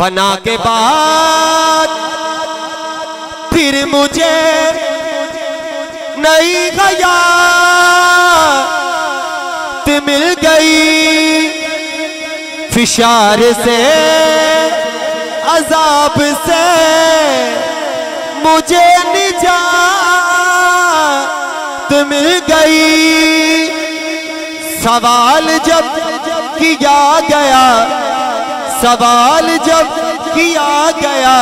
फना के बाद फिर मुझे नहीं हयात मिल गई, फिशार से अजाब से मुझे निजात मिल गई। सवाल जब किया गया, सवाल जब किया गया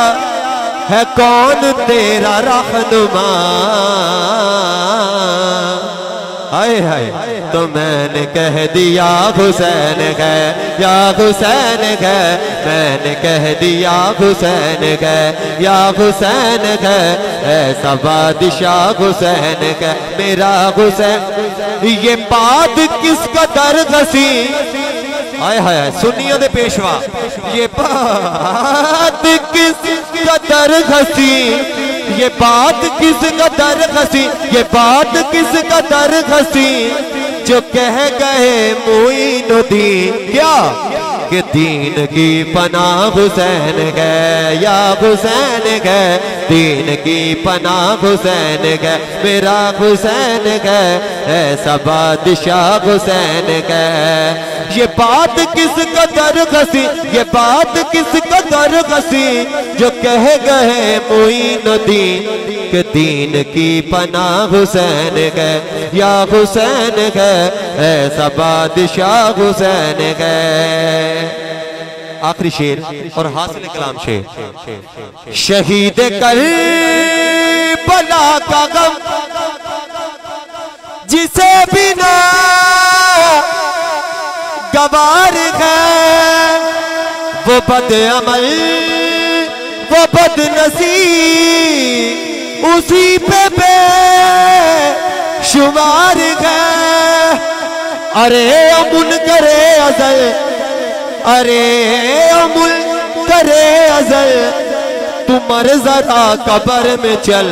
है कौन तेरा रहनुमा, हाय हाय तो मैंने कह दिया हुसैन है या हुसैन है, मैंने कह दिया हुसैन है या हुसैन है, ऐसा बादशाह हुसैन है मेरा हुसैन। ये बात किस कदर हसी, हाय हाय सुनियो दे पेशवा, ये बात किस कदर हसी, ये बात किस कदर हसी, ये बात किस कदर हसी, जो कह गए मोइनुद्दीन क्या कि दीन की पनाह हुसैन गए या हुसैन गए, दीन की पनाह हुसैन गए मेरा हुसैन गए, ऐसा बादशाह हुसैन गए। ये बात किस कदर हसी, ये बात किस कदर हसी, जो कह गए मोइनुद्दीन के दीन की पनाह हुसैन गए या हुसैन गए, ऐसा बादशाह हुसैन गए। आखिरी शेर और हासिल कलाम शेर। शहीद करबला का गम जिसे बिना गवार है, वो बदअमल वो बदनसीब उसी पे बेशुमार है। अरे अमुन करे अजल, अरे अमुन करे अजल, तुम मर जरा कबर में चल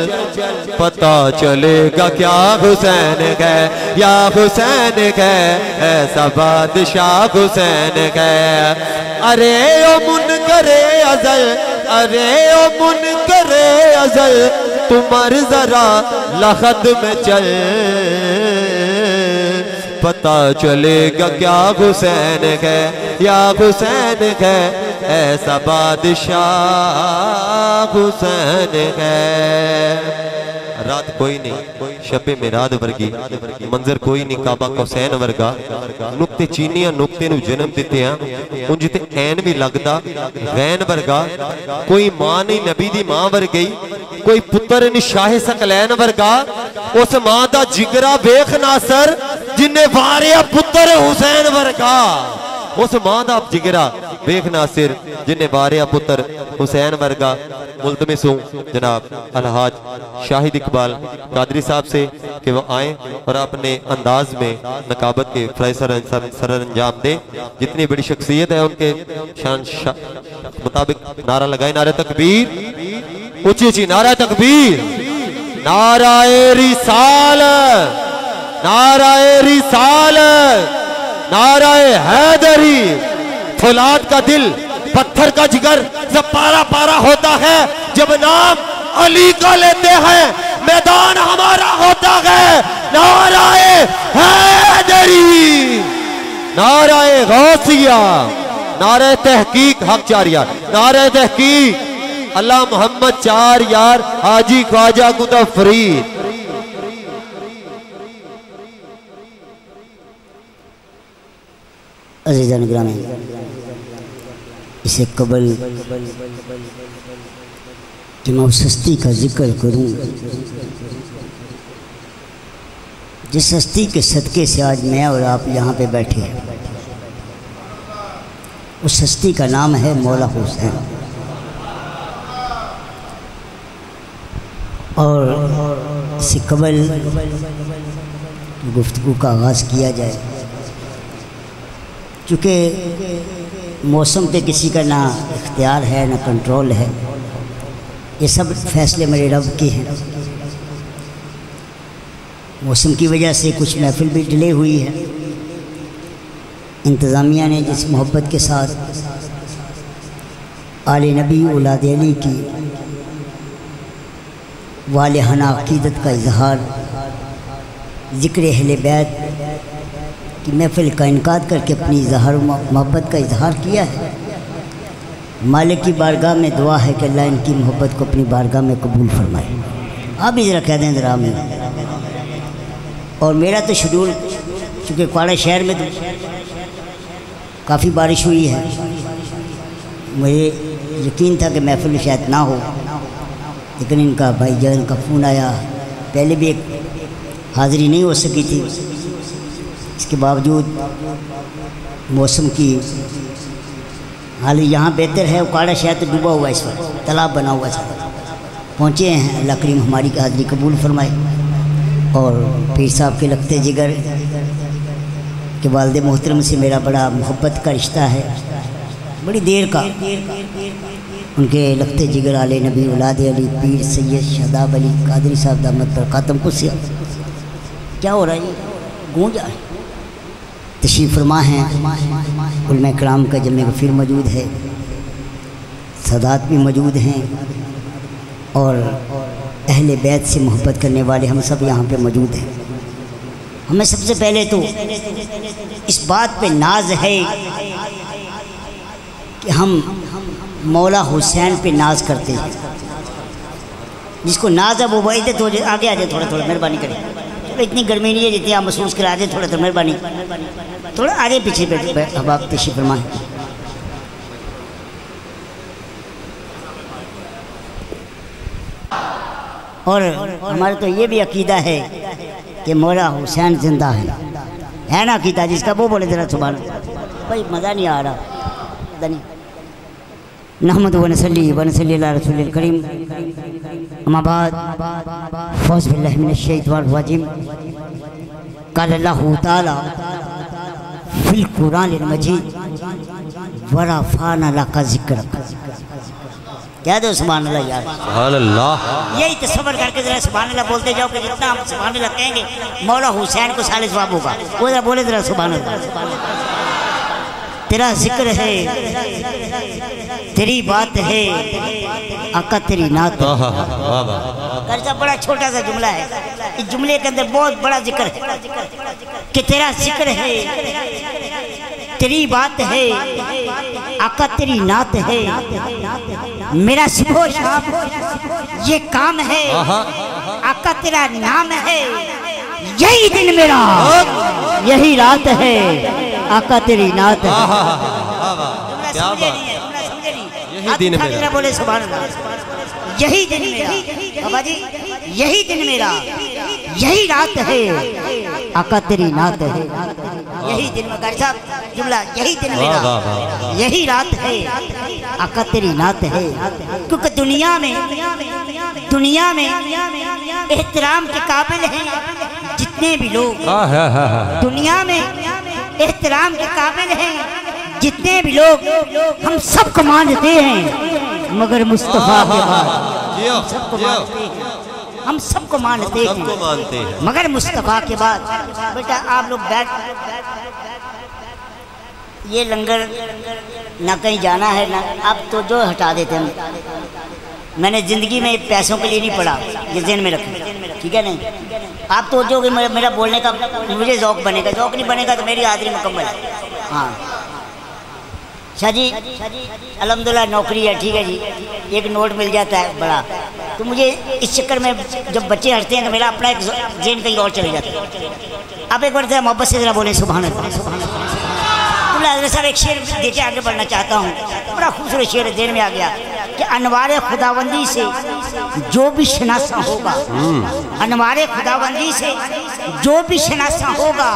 पता चलेगा क्या हुसैन गए या हुसैन गए, ऐसा बादशाह हुसैन गए। अरे ओ मुनकरे अजल, अरे ओ मुनकरे अजल, तुम मर जरा लखत में चल पता चलेगा क्या हुसैन गए या हुसैन गए, ऐसा बादशाह हुसैन है। रात कोई नहीं शबे मिराद वर्गी, मंजर कोई नहीं काबा हुसैन वर्गा। नुकते चीनिया नुकते नु जन्म दिते हैं उन जिते ऐन भी लगदा वैन वर्गा। कोई मां नहीं नबी दी मां वर्गी, कोई पुत्र नहीं शाह सकलैन वर्गा। उस मां दा जिगरा वेख नासर जिन्ने वारिया पुत्र हुसैन वर्गा, उस मां दा जिगरा वेख नासिर जिन्ने वारिया पुत्र हुसैन वर्गा। मुल्तमिस हूँ जनाब अलहाज शाहिद इकबाल कादरी साहब से कि वो आए और अपने अंदाज में नकाबत के फराय सर अंजाम दें। जितनी बड़ी शख्सियत है उनके शान मुताबिक नारा लगाए। नारा तकबीर, ऊंची ऊंची नारा तकबीर, नाराए रिसालत, नाराए रिसालत, नाराए हैदरी। फौलाद का दिल पत्थर का जिगर जब पारा पारा होता है, जब नाम अली का लेते हैं मैदान हमारा होता है। नाराए हैदरी, नाराए गौसिया, नाराए तहकीक हक चार यार, नाराए तहकीक अल्लाह मोहम्मद चार यार हाजी ख्वाजा कुतुबफरीद। अजीज़ान ग्रामीण, इससे कबल कि मैं उस हस्ती का जिक्र करूं जिस हस्ती के सदक़े से आज मैं और आप यहाँ पे बैठे हैं, उस हस्ती का नाम है मौला हुसैन। और इससे कबल गुफ्तगू का आगाज़ किया जाए, चूँकि मौसम पे किसी का ना इख्तियार है ना कंट्रोल है, ये सब फैसले मेरे रब के हैं। मौसम की वजह से कुछ महफिल भी डिले हुई है। इंतज़ामिया ने जिस मोहब्बत के साथ आले नबी औलाद अली की वालिहाना अक़ीदत का इजहार, ज़िक्र अहले बैत की महफ़िल का इनकाद करके अपनी इजहार मोहब्बत का इजहार किया है। मालिक की बारगाह में दुआ है कि अल्लाह इनकी मोहब्बत को अपनी बारगाह में कबूल फरमाए। आप भी ज़रा कह दें ज़रा में। और मेरा तो शेड्यूल, चूँकि क्वाड़ा शहर में तो काफ़ी बारिश हुई है, मुझे यकीन था कि महफिल शायद ना हो, लेकिन इनका भाई जान का फ़ोन आया। पहले भी एक हाज़िरी नहीं हो सकी थी, इसके बावजूद मौसम की हाल यहाँ बेहतर है। उकाड़ा शहर तो डूबा हुआ है, इस वक्त तालाब बना हुआ है, पहुँचे हैं। अल्लाह करीम हमारी हाज़िरी कबूल फरमाए। और पीर साहब के लगते जिगर के वालिद मोहतरम से मेरा बड़ा मोहब्बत का रिश्ता है, बड़ी देर का। उनके लगते जिगर आले नबी औलाद अली पीर सैयद शादाब अली कादरी साहब दामद पर ख़ातम कुसिया। क्या हो रहा है? गूंज रहा है। तशरीफ़ फरमा हैं, उलमा इकराम का जमे गफीर मौजूद है, सादात भी मौजूद हैं, और अहले बैत से मोहब्बत करने वाले हम सब यहाँ पे मौजूद हैं। हमें सबसे पहले तो इस बात पे नाज है कि हम मौला हुसैन पे नाज करते हैं। जिसको नाज है वो वैदत हो जाए। आगे आ जाए थोड़ा थोड़ा, मेहरबानी करें। इतनी गर्मी नहीं है जितनी आप महसूस करा दें। थोड़ा थोड़ा मेहरबानी, थोड़ा आगे पीछे बैठे। अब आप तशरीफ़ फरमाएं। और हमारा तो ये भी अकीदा है कि मौला हुसैन जिंदा है ना अकीदा जिसका, वो बोले ज़रा सुभान अल्लाह। भाई मज़ा नहीं आ रहा। नहमद व नसल्ली व नसल्ली अला रसूलिल करीम। अम्मा बाद, फौज बिल्लाहि मिनश शैतानिर रजीम। क़ाल अल्लाहु तआला फ़िल कुरानिल मजीद व रफ़अना लका ज़िक्रक। क्या दो सुभान अल्लाह यार, सुभान अल्लाह। यही तसव्वुर करके ज़रा सुभान अल्लाह बोलते जाओ कि जितना हम सुभान अल्लाह कहेंगे मौला हुसैन को साले सवाब होगा। वो ज़रा बोले ज़रा सुभान अल्लाह। तेरा जिक्र है, तेरी बात है आका, तेरी नात। कर्जा बड़ा छोटा सा जुमला है, इस जुमले के अंदर बहुत बड़ा जिक्र है कि तेरा जिक्र है, तेरी बात है आका, तेरी नात है। मेरा सुबह शाम ये काम है आका, तेरा नाम है। यही दिन मेरा यही रात है आका, तेरी नात है। यही दिन मेरा, बोले सुभान अल्लाह। यही दिन मेरा बाबा जी, यही दिन मेरा यही रात है आका, तेरी नात है। यही दिन में गर्जा जुमला, यही दिन मेरा यही रात है आका, तेरी नात है। क्योंकि दुनिया में एहतराम के काबिल हैं जितने भी लोग, दुनिया में एहतराम के काबिल हैं जितने भी लोग, हम सबको मानते हैं मगर मुस्तफ़ा के बाद सबको मानते हैं, हम सबको मानते हैं मगर मुस्तफ़ा के बाद। बेटा आप लोग बैठ, ये लंगर ना कहीं जाना है ना, आप तो जो हटा देते हैं। मैंने ज़िंदगी में पैसों के लिए नहीं पढ़ा, ये ज़हन में रखें, ठीक है नहीं? आप तो जो कि मेरा बोलने का मुझे ज़ौक़ बनेगा, ज़ौक़ नहीं बनेगा तो मेरी हाज़िरी मुकम्मल है। हाँ शाह जी, अलहमदुलिल्लाह नौकरी है, ठीक है जी। एक नोट मिल जाता है बड़ा, तो मुझे इस चक्कर में जब बच्चे हटते हैं तो मेरा अपना एक ज़हन कहीं और चले जाता है। आप एक बार ज़रा मोहब्बत से ज़रा बोले सुभान अल्लाह। साहब एक शेर देखे आगे बढ़ना चाहता हूँ, बड़ा खूबसूरत शेर देर में आ गया कि अनवारे खुदाबंदी से जो भी शनासा होगा, अनवारे खुदाबंदी से जो भी शनासा होगा,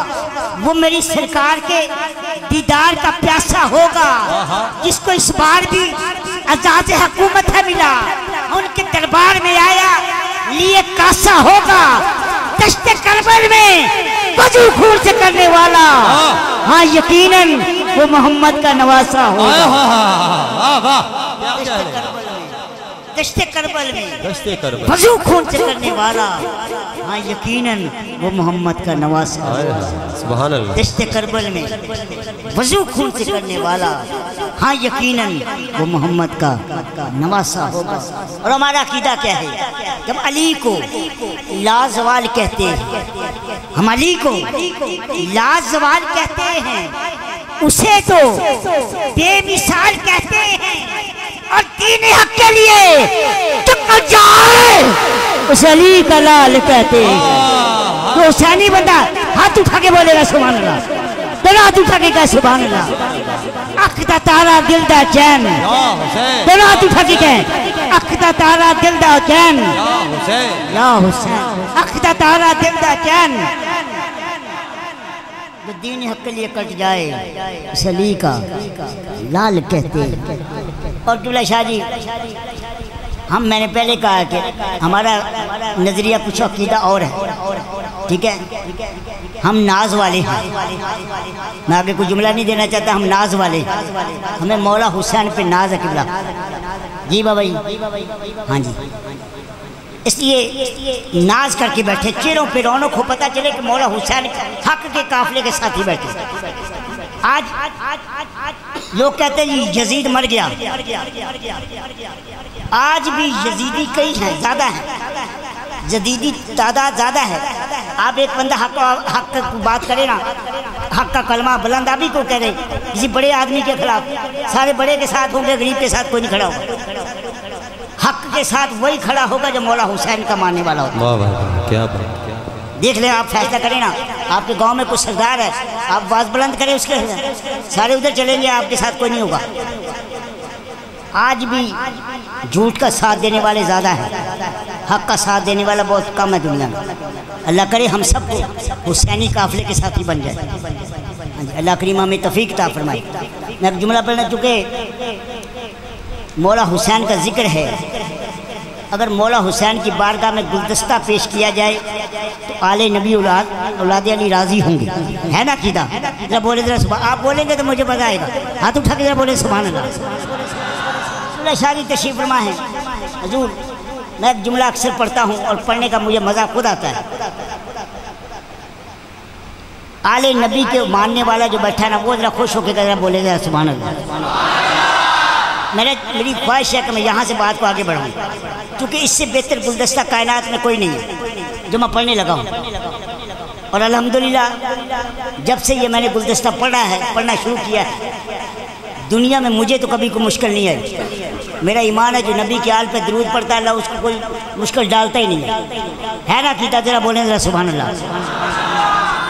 वो मेरी सरकार के दीदार का प्यासा होगा। जिसको इस बार भी अजाज़े हकूमत है मिला, उनके दरबार में आया लिए कासा होगा। दश्ते करबल में वजू खून से करने वाला, हाँ यकीनन वो मोहम्मद का नवासा होगा। गश्ते करबल में वजू खून से करने वाला, हाँ यकीनन वो मोहम्मद का नवासा। सुभान अल्लाह। गश्ते करबल में वजू खून से करने वाला, हाँ यकीनन वो मोहम्मद का नवासा होगा। और हमारा अकीदा क्या है, जब अली को लाजवाल कहते हैं, हम अली को लाजवाल कहते हैं, उसे तो बेमिसाल कहते हैं और दीन हक के लिए उसे अली का लाल कहते हैं। तो हुसैनी बंदा हाथ उठा के बोलेगा सुभान अल्लाह, हाथ उठा के कह सुभान अल्लाह, अखदा तारा दिल दा चैन, दोनों हाथ उठा के कह अखदा तारा दिल दा चैन, या हुसैन अखदा तारा दिल दा चैन। जो दीन हक के लिए कट जाए उसे अली का लाल कहते हैं। और दुल्ला शाह जी, हम मैंने पहले कहा कि हमारा नज़रिया कुछ अकीदा और है, ठीक है, हम नाज वाले हैं। मैं आगे कोई जुमला नहीं देना चाहता, हम नाज वाले, हमें मौला हुसैन पे नाज है किबला। जी बाबा जी, हाँ जी, इसलिए नाज करके बैठे, चेहरों पे रौनक हो, पता चले कि मौला हुसैन हक के काफले के साथ ही बैठे। आज लोग कहते हैं यजीद मर गया, आज भी यजीदी कई हैं, ज़्यादा हैं, यजीदी तादाद ज़्यादा है। आप एक बंदा हक की बात करें ना, हक का कलमा बुलंद अभी को कह रहे किसी बड़े आदमी के खिलाफ, सारे बड़े के साथ होंगे, गरीब के साथ कोई नहीं खड़ा होगा। हक के साथ वही खड़ा होगा जो मौला हुसैन का मानने वाला होगा। वाह भाई क्या बात, देख ले, आप फैसला करें ना। आपके गांव में कुछ सरदार है, आप आवाज बुलंद करें उसके, सारे उधर चलेंगे, आपके साथ कोई नहीं होगा। आज भी झूठ का साथ देने वाले ज़्यादा हैं, हक का साथ देने वाला बहुत कम है दुनिया में। अल्लाह करे हम सब हुसैनी काफिले के साथ ही बन जाए, अल्लाह करीमा में तौफीक अता फरमाए। मैं अब जुमला पढ़ना, चुके मौला हुसैन का जिक्र है, अगर मौला हुसैन की बारगाह में गुलदस्ता पेश किया जाए तो आले नबी औलाद अली राजी होंगे, है ना कीदा? जरा बोले, जरा आप बोलेंगे तो मुझे मजा आएगा, हाथ उठा के जरा बोले सुभान अल्लाह। शादी तशरीफ फरमा है हजूर, मैं एक जुमला अक्सर पढ़ता हूँ और पढ़ने का मुझे मज़ा खुद आता है। आले नबी के मानने वाला जो बैठा है ना, वो जरा खुश होकर जरा बोले जरा सुभान अल्लाह। मेरी ख्वाहिश है कि मैं यहाँ से बात को आगे बढ़ाऊँ, क्योंकि इससे बेहतर गुलदस्ता कायनात में कोई नहीं है जो मैं पढ़ने लगा हूँ। और अल्हम्दुलिल्लाह जब से ये मैंने गुलदस्ता पढ़ा है, पढ़ना शुरू किया है, दुनिया में मुझे तो कभी कोई मुश्किल नहीं आई। मेरा ईमान है जो नबी के आल पे दुरूद पढ़ता है अल्लाह उसको कोई मुश्किल डालता ही नहीं है ना कीता? जरा बोले जरा सुभान अल्लाह।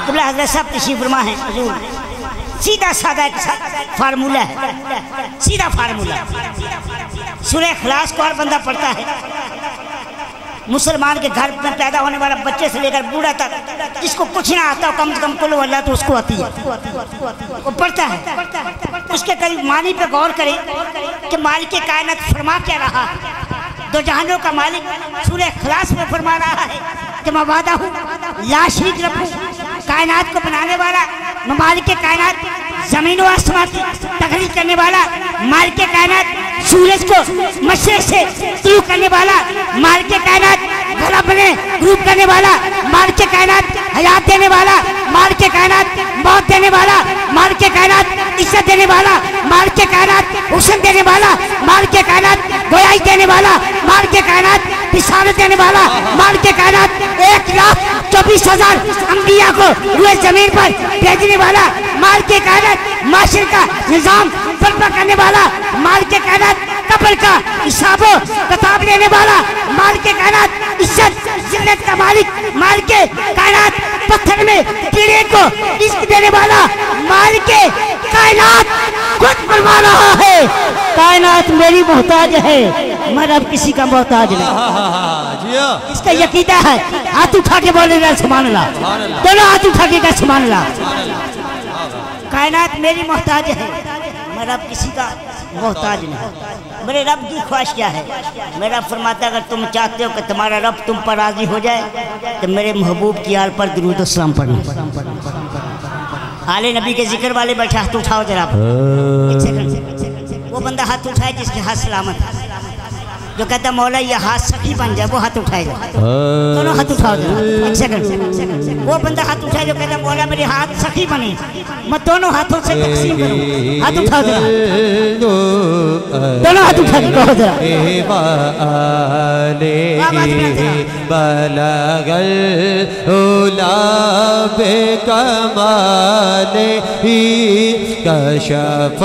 क़िबला हज़रत साहब तशरीफ़ फरमा है, सीधा साधा फार्मूला है, सीधा फार्मूला। सूरह इखलास को हर बंदा पढ़ता है, मुसलमान के घर में पैदा होने वाला बच्चे से लेकर बूढ़ा तक, जिसको कुछ ना आता हो कम से कम कुल अल्लाह तो उसको आती है, वो पढ़ता है। उसके करीब मानी पे गौर करें कि मालिक कायनात फरमा क्या रहा, दो जहानों का मालिक सूरह इखलास में फरमा रहा है कि मैं वादा हूँ ला शरीक रब, कायनात को बनाने वाला मालिक कायनात, जमीन व आसमान की तखलीक करने वाला मालिक कायनात, सूरज को मशरिक से तल्लुक़ करने वाला मालिक कायनात, ग्रह बने ग्रुप करने वाला मालिक कायनात, हयात देने वाला मालिक कायनात, मौत देने वाला मालिक कायनात, इज्जत देने वाला मालिक कायनात, हुस्न देने वाला मालिक कायनात, गोयाई देने वाला मालिक कायनात, बिशारत देने वाला मालिक कायनात, 1,24,000 अंबिया को रूए जमीन पर भेजने वाला मालिक कायनात, माशरे का निज़ाम बर्पा करने वाला मालिक कायनात, कब्र का हिसाब किताब लेने वाला मालिक कायनात, इज्जत जिल्लत का मालिक मालिक कायनात, पत्थर में कीड़े को रिस्क देने वाला मालिक कायनात खुद बनवा रहा है। कायनात मेरी मोहताज है, मैं अब किसी का मोहताज नहीं, इसका यकीदा है। हाथ उठा के बोले ना सुभान अल्लाह, दोनों हाथ उठा के कहा सुभान अल्लाह। कायनात मेरी मोहताज है, मैं अब किसी का मोहताज नहीं। मेरे रब की ख्वाहिश क्या है, मेरा फरमाता अगर तुम चाहते हो कि तुम्हारा रब तुम पर राजी हो जाए तो मेरे महबूब की आल पर दुरूद और सलाम पढ़ना। आले नबी के जिक्र वाले बैठे हाथ उठाओ जरा, वो बंदा हाथ उठाए जिसके हाथ सलामत। जो कहता मौला ये हाथ सखी बन जाए वो हाथ उठाएगा, दोनों हाथ उठाओ एक सेकंड। वो बंदा हाथ उठाए जो कहता मौला मेरे हाथ सखी बने, मैं दोनों हाथों से तकसीम करूं। हाथ उठाओ जरा, दोनों हाथ उठा करो जरा। बलगल उलाब कमाले ही कशफ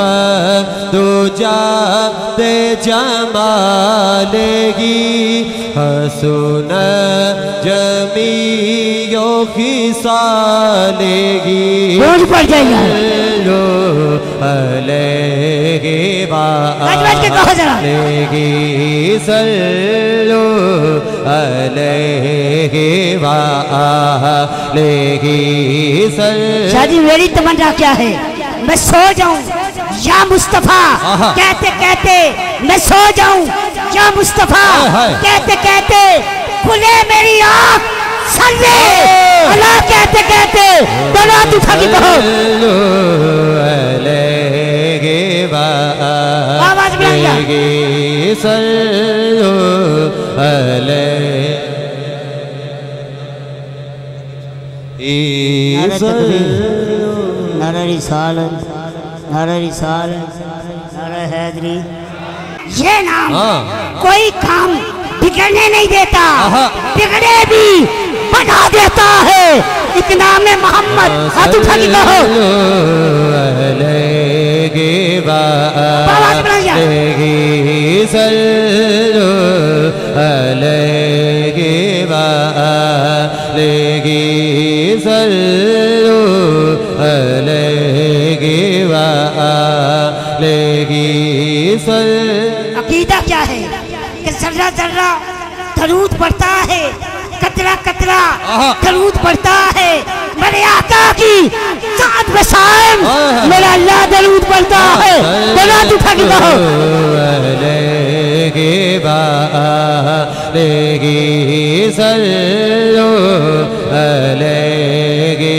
दूजा दे जमालेगी हसन जमीयो खिसालेगी लो अलेगी बालेगी सल लो अलेगी बालेगी सल। शादी मेरी तमन्ना क्या है, मैं सो जाऊं या मुस्तफ़ा कहते कहते मैं सो जाऊं या मुस्तफ़ा कहते कहते खुले मेरी आँख सल्ले अला कहते कहते दोनों हाथ उठा के कहो आवाज बनाएगा। नारा रिसालत, नारा रिसालत, नारा हैदरी। ये नाम कोई काम बिगड़ने नहीं देता, बिगड़े भी बना देता है। एक नाम है मोहम्मद, हाथ उठा के कहो आवाज बनाइए। अकीदा क्या है कि जर्रा जर्रा दरूद पड़ता है, कतरा कतरा दरूद पड़ता है मेरे आका की साथ में शाम मेरा अल्लाह दरूद पड़ता है। बोला उठा के कहो लेगी सल्लो अलैहि।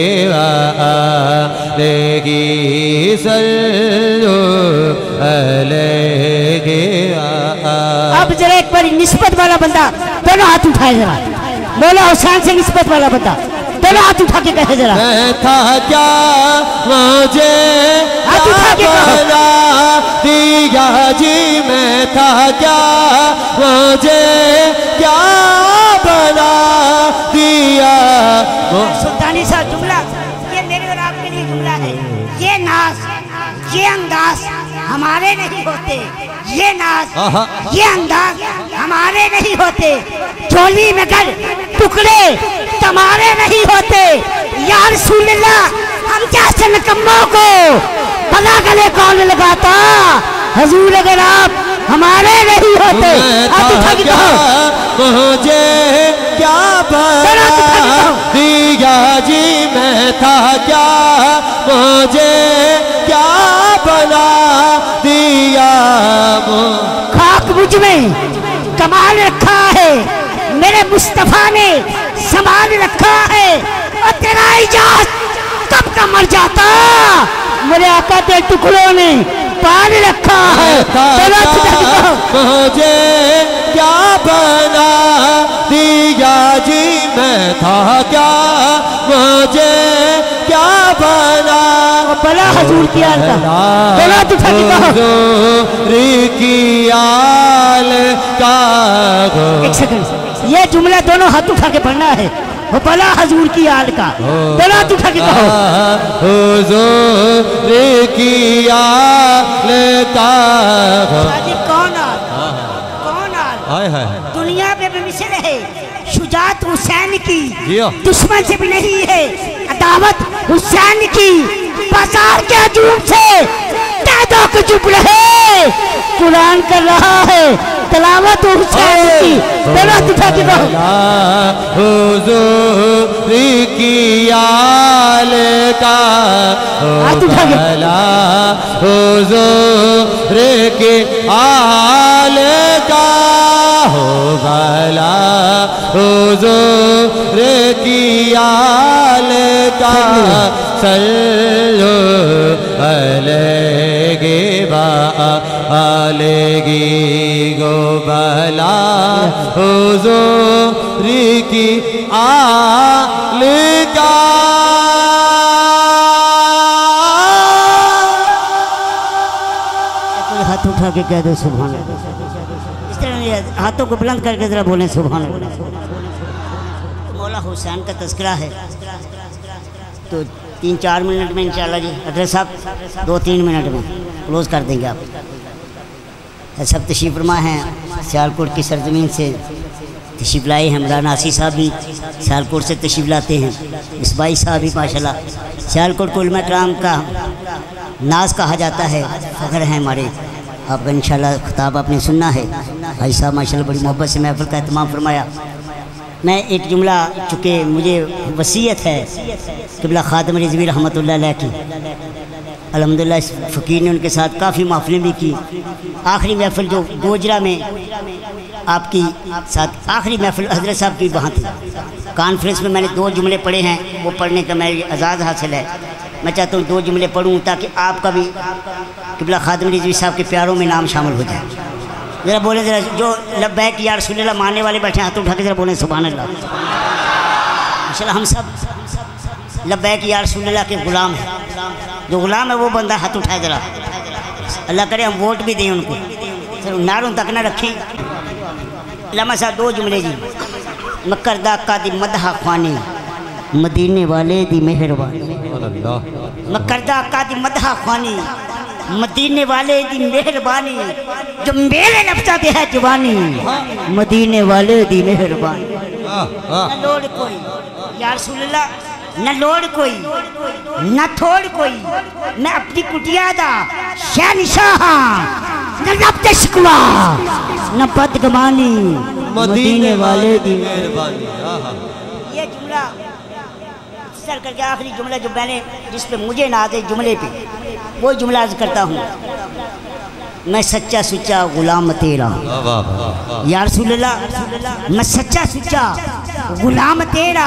अब जरा एक बार निस्बत वाला बंदा दोनों हाथ उठाए जरा, मौला हुसैन से निस्बत वाला बंदा दोनों हाथ उठा के कहे जरा था क्या मुझे हाथ उठा के कहा दिया जी मैं था क्या मुझे क्या बना दिया। सुल्तानी साहब जुमला ये नाच ये अंदाज हमारे नहीं होते, ये नाच ये अंदाज हमारे नहीं होते, झोली में कर टुकड़े तुम्हारे नहीं होते। या रसूल अल्लाह हम जैसे निकम्मों को भला गले कौन लगाता, हजूर अगर आप हमारे नहीं होते। मुझे क्या दिया जी मैं था क्या मुझे क्या बना दिया। खाक मुझ में कमाल रखा है, मेरे मुस्तफ़ा ने संभाल रखा है। और तेरा इजाज़ कब का मर जाता, मेरे आका के टुकड़ों ने पाल रखा है। मुझे क्या बना दिया जी मैं था क्या मुझे क्या बना बला हजूर किया एक सेकंड। ये जुमला दोनों हाथ उठा के पढ़ना है, भला हजूर की याद का बोला उठा के कहो हुजूर की याद का। कौन हाय हाय दुनिया में भी मिसल है शुजात हुसैन की, दुश्मन से भी नहीं है अदावत हुसैन की। बाजार के हजूम से दादों को चुप रहे कुरान कर रहा है तलावत हुसैन की। बोला तुझा की हुजूरी की आल का हुजूरी की आल का हो भला हुजूरी की आल का सल्लु अलैहि व आलिही गो भला हुज़ूरी की आल का हाथ उठा के कह दो सुभान अल्लाह। इस तरह हाथों को बुलंद करके जरा बोले सुभान अल्लाह। मौला हुसैन का तस्करा है तो 3-4 मिनट में इंशाल्लाह जी अदरस साहब 2-3 मिनट में क्लोज कर देंगे आप। सब तशरीफ फरमा हैं सियालकोट की सरजमीन से तशरीफ लाए हैं। मौलाना आसिफ साहब भी सियालकोट से तशरीफ लाते हैं। इसबाई साहब भी माशाल्लाह। सियालकोट को उलमा कराम का नाज कहा जाता है, फ़ख्र है हमारे। आपका इंशाल्लाह खिताब आपने सुनना है। भाई साहब माशाल्लाह बड़ी मोहब्बत से महफिल का एहतमाम फरमाया। मैं एक जुमला चूँकि मुझे वसीयत है क़िबला ख़ादिम रिज़वी रहमतुल्लाह अलैह की, अल्हम्दुलिल्लाह इस फ़कीर ने उनके साथ काफ़ी महफिलें भी की। आखिरी महफिल जो गोजरा में आपकी साथ आखिरी महफिल हजरत साहब की वहाँ थी, कॉन्फ्रेंस में मैंने 2 जुमले पढ़े हैं। वो पढ़ने का मेरी आज़ाद हासिल है। मैं चाहता हूँ 2 जुमले पढ़ूँ ताकि आपका भी क़िबला ख़ादिम रिज़वी साहब के प्यारों में नाम शामिल हो जाए। ज़रा बोले, ज़रा जो लब्बैक या रसूलल्लाह मानने वाले बैठे हाथ उठा के ज़रा बोले सुभान अल्लाह। माशाल्लाह हम सब लब्बैक या रसूलल्लाह के ग़ुलाम हैं। जो गुलाम है वो बंदा हाथ उठाए जरा। अल्लाह करे हम वोट भी दें उनको, सर नारों तक ना रखें। अल्लामा साहब 2 जुमले जी। मकरदा का दी मदहा ख्वानी मदीने वाले दी मेहरबानी। मकरदा का दी मदहा ख्वानी मदीने वाले दी मेहरबानी। जो मेरे लफ्जा पे है जुबानी मदीने वाले दी मेहरबानी। न लोड़ कोई या रसूलल्लाह, न लोड़ कोई न थोड़ कोई। मैं अपनी कुटिया दा शहनशाह, न रब ते शिकवा न बदगमानी मदीने वाले दी मेहरबानी। ये जुमला सर करके आखिरी जुमला जो मैंने जिस पे मुझे नाज है जुमले पे वो जुमला अर्ज करता हूँ। मैं सच्चा सुच्चा गुलाम तेरा या रसूलल्लाह, मैं सच्चा सुच्चा गुलाम तेरा।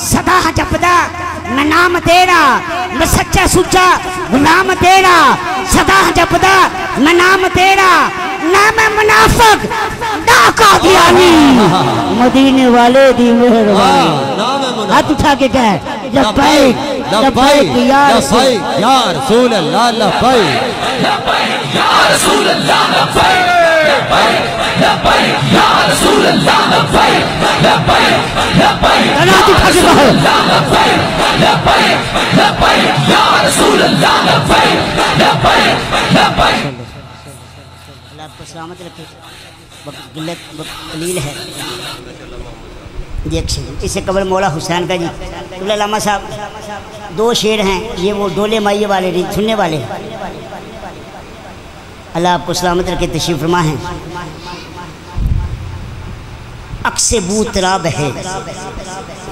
सदा जपदा मैं नाम तेरा, मैं सच्चा सुच्चा गुलाम तेरा। सदा जपदा मैं नाम तेरा, ना मैं मुनाफिक ना कादियानी मदीने वाले दी मेहरबानी। हाथ उठा के कह लब्बैक लब्बैक या रसूलल्लाह लब्बैक लब्बैक या रसूलल्लाह लब्बैक लब्बैक लब्बैक या रसूलल्लाह लब्बैक लब्बैक लब्बैक सलामत रखे। गिल्लत कलील है इससे कबल मौला हुसैन का जी अल्लामा साहब 2 शेर हैं। ये वो डोले माइये वाले नहीं सुनने वाले। अल्लाह आपको सलामत रखे। तशरीफ फरमा है। अक्से बू तराब है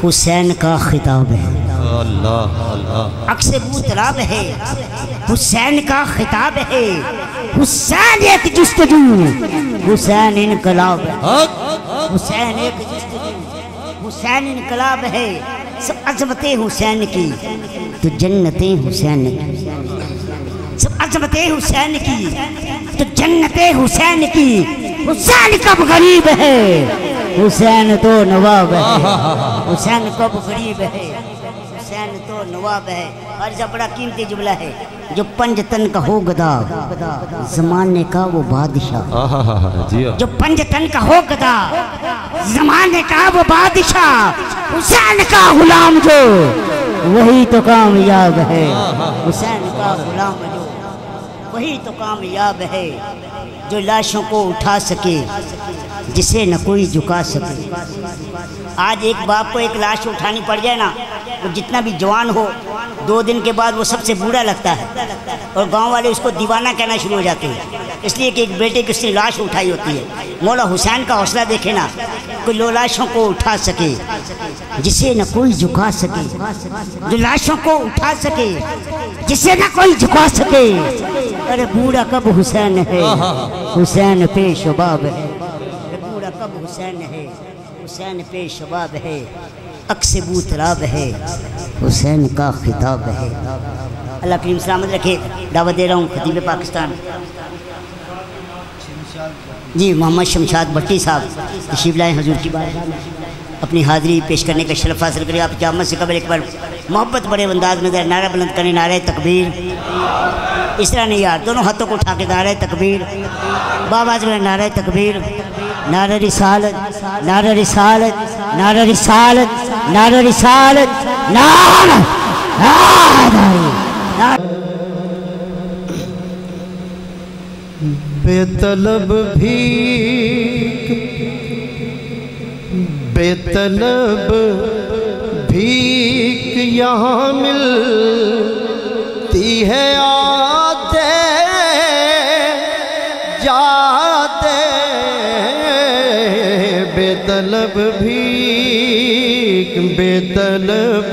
हुसैन का खिताब है। अक्से बू तराब है हुसैन का खिताब है। हुसैन एक जुस्तजू हुसैन इनकलाब है। हुसैन एक जुस्तजू हुसैन इनकलाब है। सब अजमतें हुसैन की तो जन्नतें हुसैन की। सब अजमतें हुसैन की तो जन्नतें हुसैन की। हुसैन कब गरीब है हुसैन तो नवाब है। हुसैन कब गरीब है हुसैन तो नवाब है। और जब बड़ा कीमती जुमला है जो पंजतन का हो गदा जमाने का वो बादशाह। जो पंजतन का हो गदा जमाने का वो बादशाह। हुसैन का गुलाम जो वही तो कामयाब है। हुसैन का गुलाम जो वही तो कामयाब है। जो लाशों को उठा सके जिसे न कोई झुका सके। आज एक बाप को एक लाश उठानी पड़ जाए ना, वो जितना भी जवान हो 2 दिन के बाद वो सबसे बूढ़ा लगता है और गांव वाले उसको दीवाना कहना शुरू हो जाते हैं। इसलिए कि एक बेटे की उसने लाश उठाई होती है। मौला हुसैन का हौसला देखे ना, कोई लो लाशों को उठा सके जिसे न कोई झुका सके। जो लाशों को उठा सके जिसे न कोई झुका सके। अरे बूढ़ा कब हुसैन है हुसैन पे शबाब है। बूढ़ा कब हुसैन है हुसैन पे शबाब है। अक्से बू तराब है हुसैन का खिताब है। अल्लाह करीम सलामत रखे। दावा दे रहा हूँ खतीब पाकिस्तान। जी मोहम्मद शमशाद भट्टी साहब तशरीफ लाए हुजूर की बात अपनी हाज़िरी पेश करने का शरफ हासिल करें। आप जामत से कबल एक बार मोहब्बत बड़े अंदाज में नारा बुलंद करें, नारा तकबीर। इस तरह नहीं यार, दोनों हाथों को उठा के नारा तकबीर बाबाज में, नारा तकबीर, नारा रिसालत, नारा रिसालत, नारा रिसालत, नारा रिसालत, नारा। बेतलब भीख, बेतलब भीख यहाँ मिलती है, आते जाते बेतलब भीख, बेतलब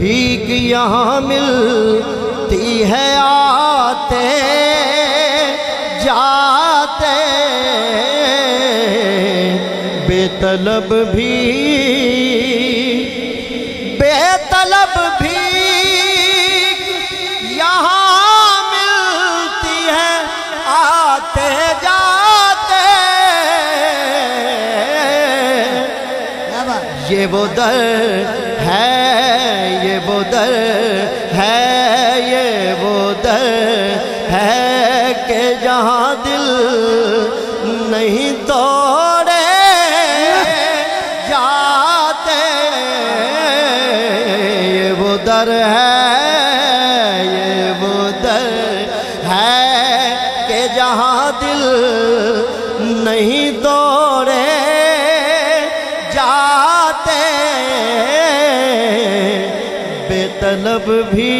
भीख यहाँ मिलती है, आते जाते बेतलब भी, बेतलब भी यहाँ मिलती है, आते जाते। ये वो दर है, ये वो दर है, ये वो दर है के जहाँ दिल नहीं तोड़े जाते। ये वो दर है, ये वो दर है के जहाँ दिल नहीं तोड़े जाते। बेतलब भी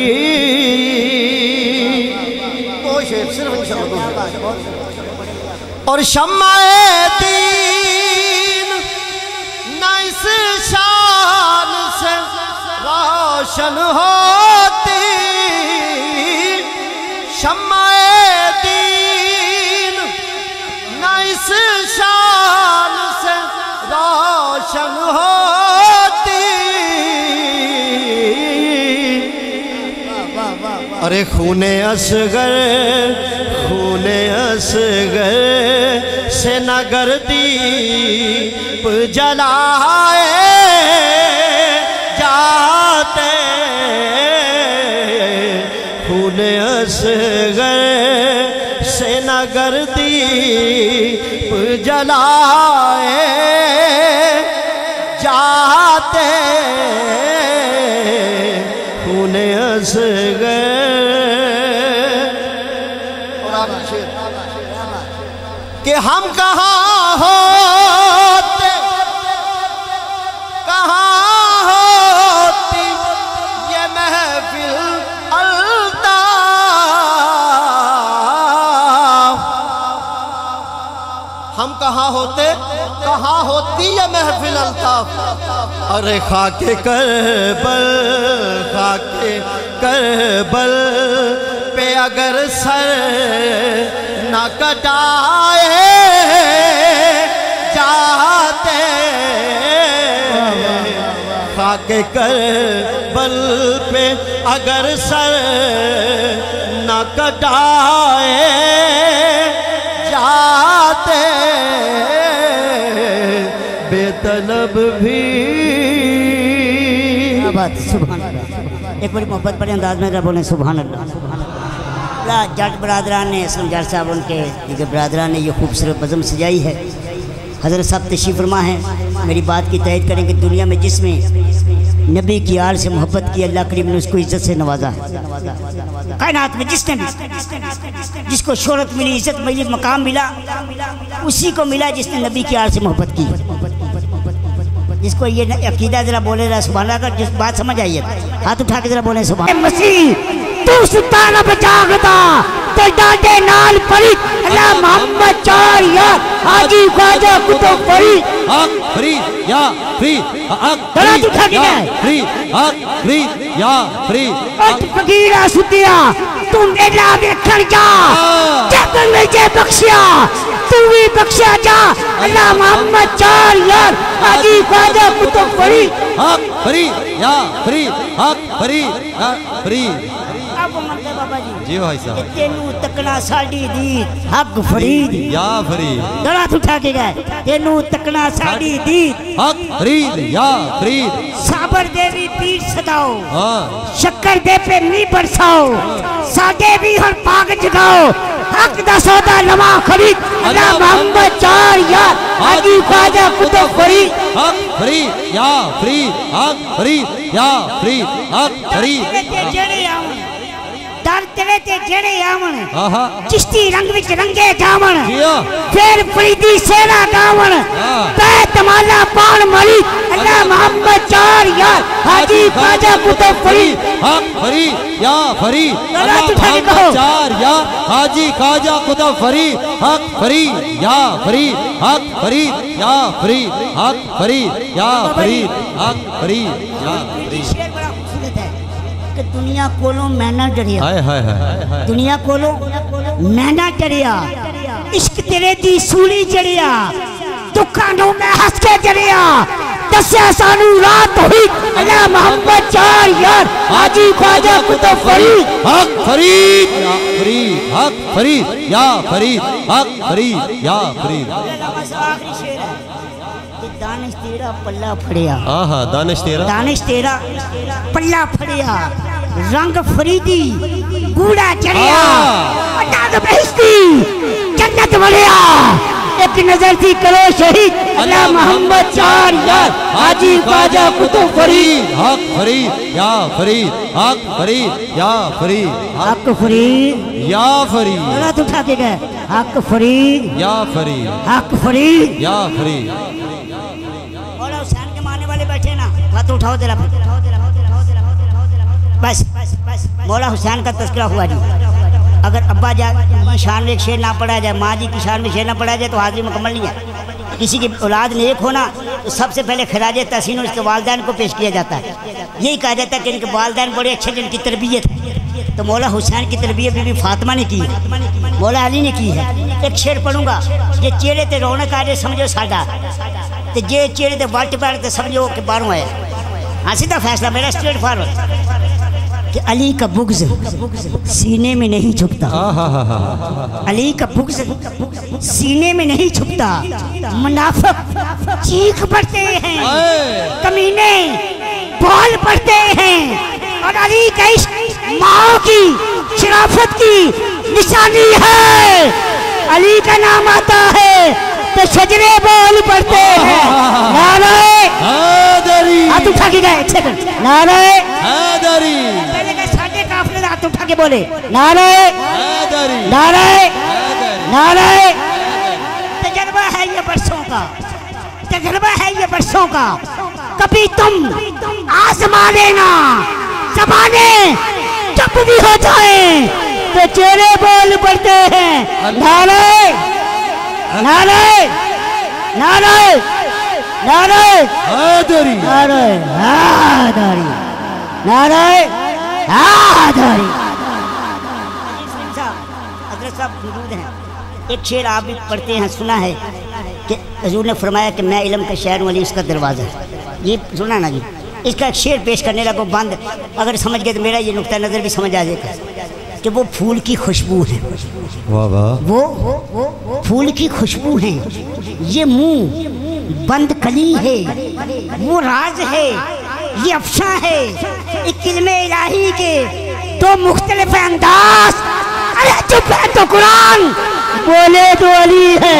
और शम्माए दीन न इस शान से रोशन होती, शम्माए दीन न इस शान से रोशन होती। अरे खूने असगर, खूने असगर से नगरदीप जलाए जाते, खून असगर से नगरदीप जलाए जाते, खून असगर। कि हम कहाँ होती ये महफिल अल्ता, हम कहाँ होते, कहाँ होती ये महफिल अल्ता। अरे खाके करबल, खाके करबल पे अगर सर ना कटाए जाते, खाके करबल पे अगर सर ना कटाए जाते। बेतलब भी बात, सुभान अल्लाह। एक बड़ी मोहब्बत बड़े अंदाज में बोले सुभान अल्लाह। जट बरदरान ने, असलम जट साहब उनके दीगर बरदरान ने ये खूबसूरत बज़म सजाई है। हज़रत साहब तशरीफ़ फरमा है, मेरी बात की तयद करें कि दुनिया में जिसमें नबी की यार से मोहब्बत की, अल्लाह करीम ने उसको इज़्ज़त से नवाजा है। कायनात में जिसने भी, जिसको शोहरत मिली, इज़्ज़त मिली, मकाम मिला, उसी को मिला जिसने नबी की यार से मोहब्बत की। जिसको ये अकीदा ज़रा बोले रहा सुभान अल्लाह का, जिस बात समझ आई है हाथ उठा के ज़रा बोले सुभान अल्लाह। तू सुताना बचागदा ते डाडे नाल परी अल्लाह मोहम्मद चार या हाजी ख्वाजा कुतुब परी हक फ्री या फ्री हक फ्री हक फ्री या फ्री अट फकीरा सुतिया तू मेरा देखण जा जब मुझे बख्शिया तू भी बख्शा जा अल्लाह मोहम्मद चार या हाजी ख्वाजा कुतुब परी हक फ्री या फ्री हक फ्री या फ्री। जी भाई साहब तेनू तकना साडी दी हक फरीद या फरीद गलात उठा के गए तेनू तकना साडी दी हक फरीद या फरीद साबर देवी पीर सदाओ हां शक्कर दे पे नी बरसाओ साडे भी हर पाग जगाओ हक दा सौदा नवा खरीद अल्लाह मोहम्मद चार यार हाजी खाजा कुतुब फरीद हक फरीद या फरीद हक फरीद या फरीद हक फरीद चिश्ती रंग विच रंगे जावन फिर फरीदी सेना गावन ते तमाला पान मरी अल्लाह मोहम्मद चार यार हाजी खाजा कुतुब फरीद हक फरीद या फरीद अल्लाह मोहम्मद चार यार हाजी खाजा कुतुब फरीद हक फरीद या फरीद हक फरीद या फरीद हक फरीद या फरीद हक फरीद या फरीद दुनिया कोलो मैं ना डरिया दुनिया कोलो मैं ना डरिया इश्क तेरे दी सूली चढ़िया दुकानों में हंस के चढ़िया दस्या सानू रात हुई अल्लाह मोहम्मद चार यार हाजी ख्वाजा कुतुब फरीद हक फरीद या फरीद हक फरीद या फरीद हक फरीद या फरीद आखिरी शेर है दानिश तेरा पल्ला फड़िया आहा दानिश तेरा पल्ला फड़िया रंग फरीदी गूड़ा चढ़िया पटाद बहिश्ती जन्नत बढ़िया एक नजर थी करो शहीद अल्लाह मोहम्मद चार यार हाजी ख्वाजा कुतुब फरीद हक फरीद या फरीद हक फरीद या फरीद हक फरीद या फरीद गला उठा के गए हक फरीद या फरीद हक फरीद या फरीद हाथ उठाओ जरा बस मौला हुसैन का तस्करा हुआ जी अगर अब्बा जान की शान में एक शेर ना पढ़ा जाए माँ जी की शान में शेर ना पढ़ा जाए तो हाजिरी मुकम्मल नहीं है। किसी की औलाद नेक होना तो सबसे पहले खराज तहसीन और इसके वालदैन को पेश किया जाता है। यही कहा जाता है कि इनके वालदैन बड़े अच्छे जिनकी तरबियत है। तो मौला हुसैन की तरबियत भी फातिमा ने की है, मौला अली ने की है। एक शेर पढ़ूँगा, ये चेहरे ते रौनक आ जाए समझो साडा, तो जे चेहरे ते वट पैर तो समझो कि बाहरों आया। हाँ, सीधा फैसला मेरा स्ट्रेट फॉरवर्ड कि अली का बुग्ज सीने में नहीं छुपता, अली का बुग्ज सीने में नहीं छुपता। मुनाफिक चीख पड़ते हैं, कमीने बोल पड़ते हैं, और अली का इश्क माओ की शराफत की निशानी है। अली का नाम आता है तो शजरे बोल पड़ते हैं। नारे हाथ उठा के गए, नारे हैदरी पहले गए साडे काफले, हाथ उठा के बोले नारे हैदरी नारे नारे। तजर्बा है ये बरसों का, तजर्बा है ये बरसों का, कभी तुम आजमा लेना। जबाने चुप भी हो जाए तो चेहरे बोल पड़ते हैं। नारे नारे नारे नारे हैदरी नारे हैदरी नारे हैदरी। हजरत साहब मौजूद हैं, एक शेर आप भी पढ़ते हैं। सुना है कि हजूर ने फरमाया कि मैं इलम का शहर वाली उसका दरवाज़ा है। ये सुना ना जी, इसका एक शेर पेश करने लगो बंद, अगर समझ गए तो मेरा ये नुक्ता नज़र भी समझ आ जाएगा कि वो फूल की खुशबू है, वो फूल की खुशबू है। ये मुँह बंद कली है, वो राज है, ये अफसा है। इकलमे इलाही के दो मुख्तलिफ अंदाज, अरे चुप है तो कुरान बोले तो अली है।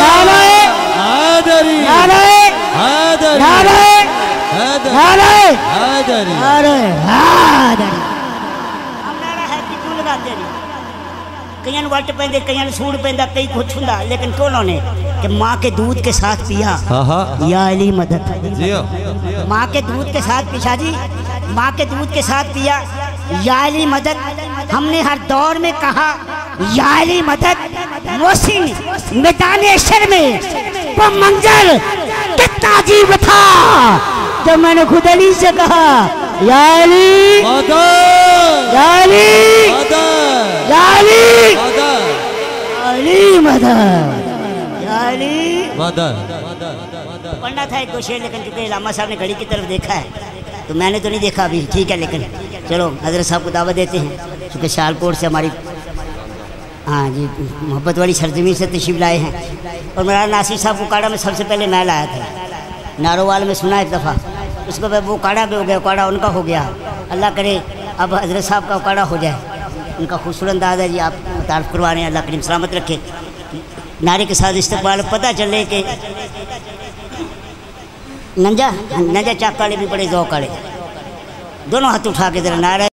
नारे हैदरी नारे हैदरी नारे हैदरी नारे हैदरी। हम नारा है कि क्यों लगाते हैं? कई वट पेंदे, कई सूट पेंदा, कई कुछ हुंदा, लेकिन क्यों उन्होंने कि माँ के दूध के साथ पिया या अली मदद। माँ के दूध के साथ पिशा जी, माँ के दूध के साथ पिया या अली मदद। हमने हर दौर में कहा या अली मदद। मोहसिन मैदान-ए-शर में वो मंजर कितना अजीब था, तो मैंने खुद अली से कहा या अली मदद या अली मदद पढ़ना था एक दो शेर, लेकिन क्योंकि लामा साहब ने घड़ी की तरफ देखा है तो मैंने तो नहीं देखा अभी, ठीक है। लेकिन चलो हजरत साहब को दावा देते हैं। क्योंकि शाहपुर से हमारी हाँ जी मोहब्बत वाली सरजमीन से तशरीफ लाए हैं। और मेरा नासिर साहब ओकाड़ा में सबसे पहले मैं लाया था, नारोवाल में सुना एक दफ़ा, उसको मैं वो ओकाड़ा भी हो गया, ओकाड़ा उनका हो गया। अल्लाह करे अब हजरत साहब का ओकाड़ा हो जाए, उनका खूबसूरत अंदाज़ है जी, आप तारफ़ करवा रहे हैं, अल्लाह करीम सलामत रखे। नारे के साथ इस्तकबाल, पता चले कि नंजा नंजा चाक वाले भी बड़े ज़ौक़ वाले, दोनों हाथ उठा के ज़रा नारा